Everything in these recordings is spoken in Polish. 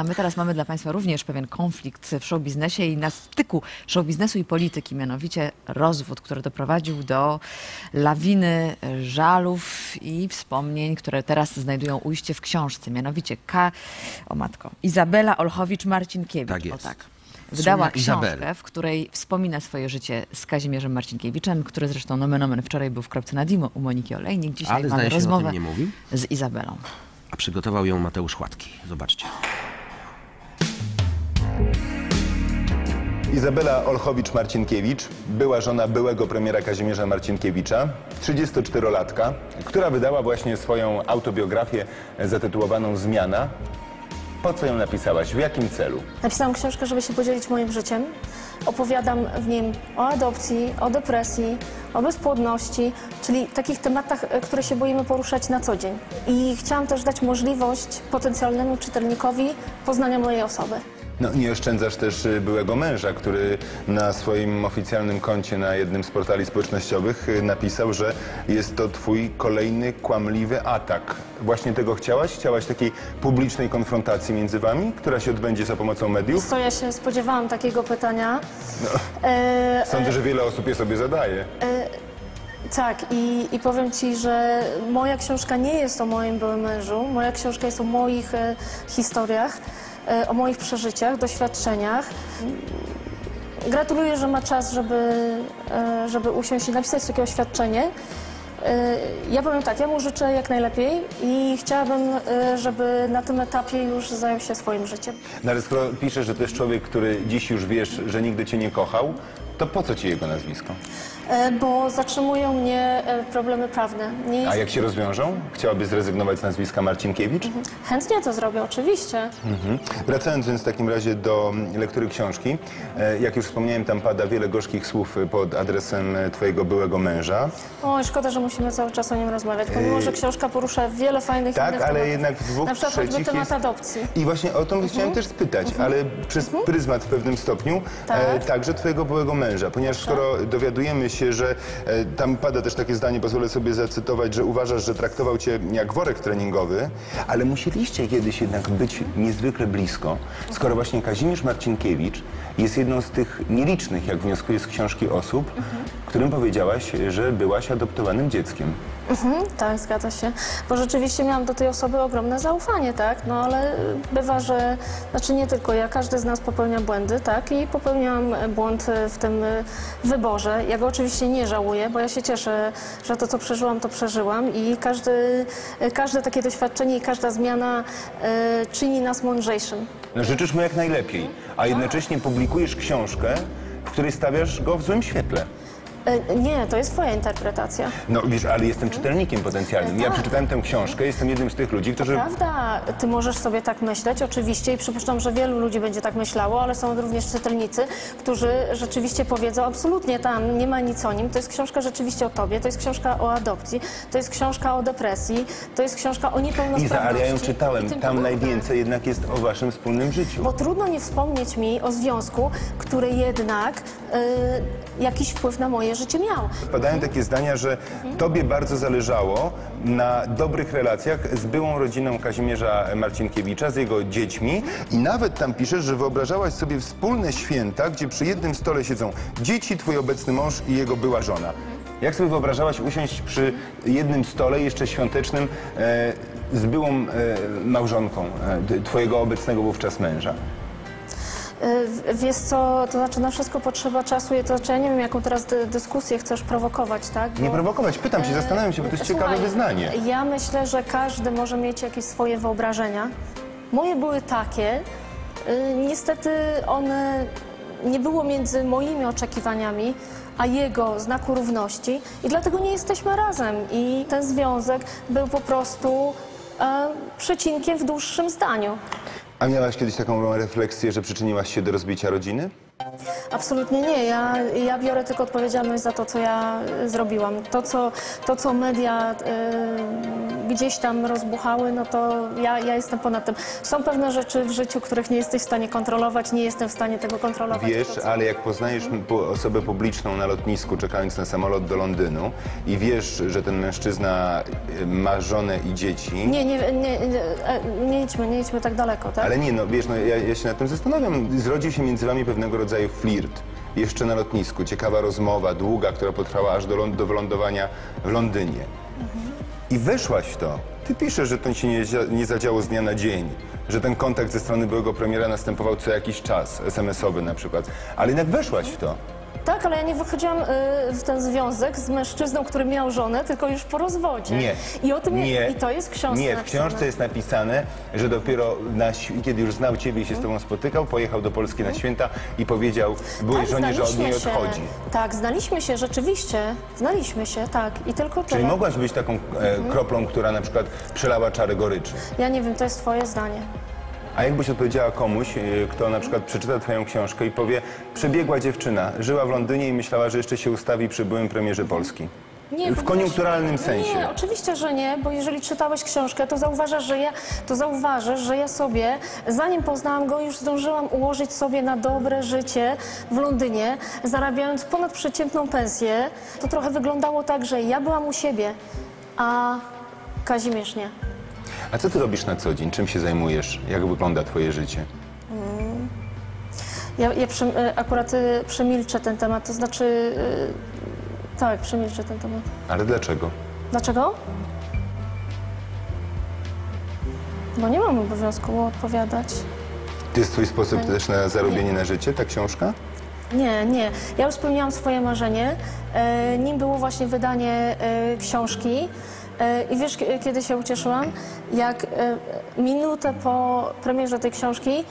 A my teraz mamy dla Państwa również pewien konflikt w showbiznesie i na styku showbiznesu i polityki, mianowicie rozwód, który doprowadził do lawiny żalów i wspomnień, które teraz znajdują ujście w książce, mianowicie Izabela Olchowicz-Marcinkiewicz. Tak jest. O tak. Wydała książkę, w której wspomina swoje życie z Kazimierzem Marcinkiewiczem, który zresztą nomen omen wczoraj był w Kropce na Dimo u Moniki Olejnik. Dzisiaj mamy rozmowę z Izabelą. A przygotował ją Mateusz Hładki. Zobaczcie. Izabela Olchowicz-Marcinkiewicz, była żona byłego premiera Kazimierza Marcinkiewicza, 34-latka, która wydała właśnie swoją autobiografię zatytułowaną Zmiana. Po co ją napisałaś? W jakim celu? Napisałam książkę, żeby się podzielić moim życiem. Opowiadam w nim o adopcji, o depresji, o bezpłodności, czyli takich tematach, które się boimy poruszać na co dzień. I chciałam też dać możliwość potencjalnemu czytelnikowi poznania mojej osoby. No, nie oszczędzasz też byłego męża, który na swoim oficjalnym koncie na jednym z portali społecznościowych napisał, że jest to twój kolejny kłamliwy atak. Właśnie tego chciałaś? Chciałaś takiej publicznej konfrontacji między wami, która się odbędzie za pomocą mediów? Co ja się spodziewałam takiego pytania. No, sądzę, że wiele osób je sobie zadaje. Tak, i powiem ci, że moja książka nie jest o moim byłym mężu. Moja książka jest o moich historiach, o moich przeżyciach, doświadczeniach. Gratuluję, że ma czas, żeby usiąść i napisać takie oświadczenie. Ja powiem tak, ja mu życzę jak najlepiej i chciałabym, żeby na tym etapie już zajął się swoim życiem. No ale skoro piszesz, że to jest człowiek, który dziś już wiesz, że nigdy cię nie kochał, to po co ci jego nazwisko? Bo zatrzymują mnie problemy prawne. A jak się rozwiążą? Chciałaby zrezygnować z nazwiska Marcinkiewicz? Chętnie to zrobię, oczywiście. Wracając więc w takim razie do lektury książki. Jak już wspomniałem, tam pada wiele gorzkich słów pod adresem twojego byłego męża. Oj, szkoda, że musimy cały czas o nim rozmawiać, pomimo że książka porusza wiele fajnych tematów. Tak, ale jednak w dwóch trzecich jest... Na przykład choćby temat adopcji. I właśnie o to chciałem też spytać, ale przez pryzmat w pewnym stopniu także twojego byłego męża, ponieważ skoro dowiadujemy się, że tam pada też takie zdanie, pozwolę sobie zacytować, że uważasz, że traktował cię jak worek treningowy, ale musieliście kiedyś jednak być niezwykle blisko, skoro właśnie Kazimierz Marcinkiewicz jest jedną z tych nielicznych, jak wnioskuję z książki, osób, którym powiedziałaś, że byłaś adoptowanym dzieckiem. Tak, zgadza się. Bo rzeczywiście miałam do tej osoby ogromne zaufanie, tak? No ale bywa, że... Znaczy nie tylko ja, każdy z nas popełnia błędy, tak? I popełniłam błąd w tym wyborze. Ja go oczywiście nie żałuję, bo ja się cieszę, że to, co przeżyłam, to przeżyłam. I każde takie doświadczenie i każda zmiana czyni nas mądrzejszym. No, życzysz mu jak najlepiej, a jednocześnie publikujesz książkę, w której stawiasz go w złym świetle. Nie, to jest twoja interpretacja. No wiesz, ale jestem czytelnikiem potencjalnym. Ja przeczytałem tę książkę, jestem jednym z tych ludzi, którzy... To prawda, ty możesz sobie tak myśleć, oczywiście, i przypuszczam, że wielu ludzi będzie tak myślało, ale są również czytelnicy, którzy rzeczywiście powiedzą, absolutnie tam nie ma nic o nim, to jest książka rzeczywiście o tobie, to jest książka o adopcji, to jest książka o depresji, to jest książka o niepełnosprawności. Ale ja ją czytałem, tam najwięcej jednak jest o waszym wspólnym życiu. Bo trudno nie wspomnieć mi o związku, który jednak jakiś wpływ na moje życie miał. Padają takie zdania, że tobie bardzo zależało na dobrych relacjach z byłą rodziną Kazimierza Marcinkiewicza, z jego dziećmi, i nawet tam piszesz, że wyobrażałaś sobie wspólne święta, gdzie przy jednym stole siedzą dzieci, twój obecny mąż i jego była żona. Jak sobie wyobrażałaś usiąść przy jednym stole, jeszcze świątecznym, z byłą małżonką twojego obecnego wówczas męża? Wiesz co, to znaczy na wszystko potrzeba czasu i to znaczy ja nie wiem, jaką teraz dyskusję chcesz prowokować, tak? Bo... Nie prowokować, pytam się, zastanawiam się, bo to jest ciekawe wyznanie. Ja myślę, że każdy może mieć jakieś swoje wyobrażenia. Moje były takie, niestety one nie było między moimi oczekiwaniami a jego znaku równości i dlatego nie jesteśmy razem i ten związek był po prostu przecinkiem w dłuższym zdaniu. A miałaś kiedyś taką refleksję, że przyczyniłaś się do rozbicia rodziny? Absolutnie nie. Ja biorę tylko odpowiedzialność za to, co ja zrobiłam. To, co media gdzieś tam rozbuchały, no to ja jestem ponad tym. Są pewne rzeczy w życiu, których nie jesteś w stanie kontrolować, nie jestem w stanie tego kontrolować. Wiesz, ale jak poznajesz osobę publiczną na lotnisku, czekając na samolot do Londynu i wiesz, że ten mężczyzna ma żonę i dzieci... Nie idźmy tak daleko, tak? Ale nie, no wiesz, no, ja się nad tym zastanawiam. Zrodził się między wami pewnego rodzaju flirt. Jeszcze na lotnisku. Ciekawa rozmowa, długa, która potrwała aż do wylądowania w Londynie. Mhm. I weszłaś w to. Ty piszesz, że to się nie zadziało z dnia na dzień, że ten kontakt ze strony byłego premiera następował co jakiś czas, SMS-owy na przykład, ale jednak weszłaś w to. Tak, ale ja nie wychodziłam w ten związek z mężczyzną, który miał żonę, tylko już po rozwodzie. Nie. I o tym i to jest w książce. Nie, w książce jest napisane, że dopiero kiedy już znał ciebie i się z tobą spotykał, pojechał do Polski na święta i powiedział byłej żonie, że od niej odchodzi. Tak, znaliśmy się rzeczywiście. Znaliśmy się, tak. I tylko tyle. Czyli mogłaś być taką kroplą, która na przykład przelała czary goryczy. Ja nie wiem, to jest twoje zdanie. A jakbyś odpowiedziała komuś, kto na przykład przeczyta twoją książkę i powie, przebiegła dziewczyna, żyła w Londynie i myślała, że jeszcze się ustawi przy byłym premierze Polski? Nie, w koniunkturalnym sensie. Nie, oczywiście, że nie, bo jeżeli czytałeś książkę, to zauważasz, że ja sobie, zanim poznałam go, już zdążyłam ułożyć sobie na dobre życie w Londynie, zarabiając ponadprzeciętną pensję. To trochę wyglądało tak, że ja byłam u siebie, a Kazimierz nie. A co ty robisz na co dzień? Czym się zajmujesz? Jak wygląda twoje życie? Ja akurat przemilczę ten temat, to znaczy... tak, przemilczę ten temat. Ale dlaczego? Dlaczego? Bo nie mam obowiązku odpowiadać. To jest twój sposób też na zarobienie na życie, ta książka? Nie, nie. Ja już spełniłam swoje marzenie. Nim było właśnie wydanie książki. I wiesz, kiedy się ucieszyłam? Jak minutę po premierze tej książki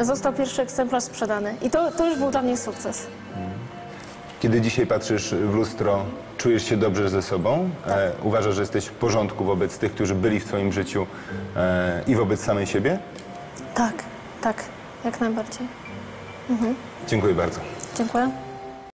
został pierwszy egzemplarz sprzedany. I to już był dla mnie sukces. Kiedy dzisiaj patrzysz w lustro, czujesz się dobrze ze sobą? Tak. Uważasz, że jesteś w porządku wobec tych, którzy byli w twoim życiu i wobec samej siebie? Tak, tak. Jak najbardziej. Mhm. Dziękuję bardzo. Dziękuję.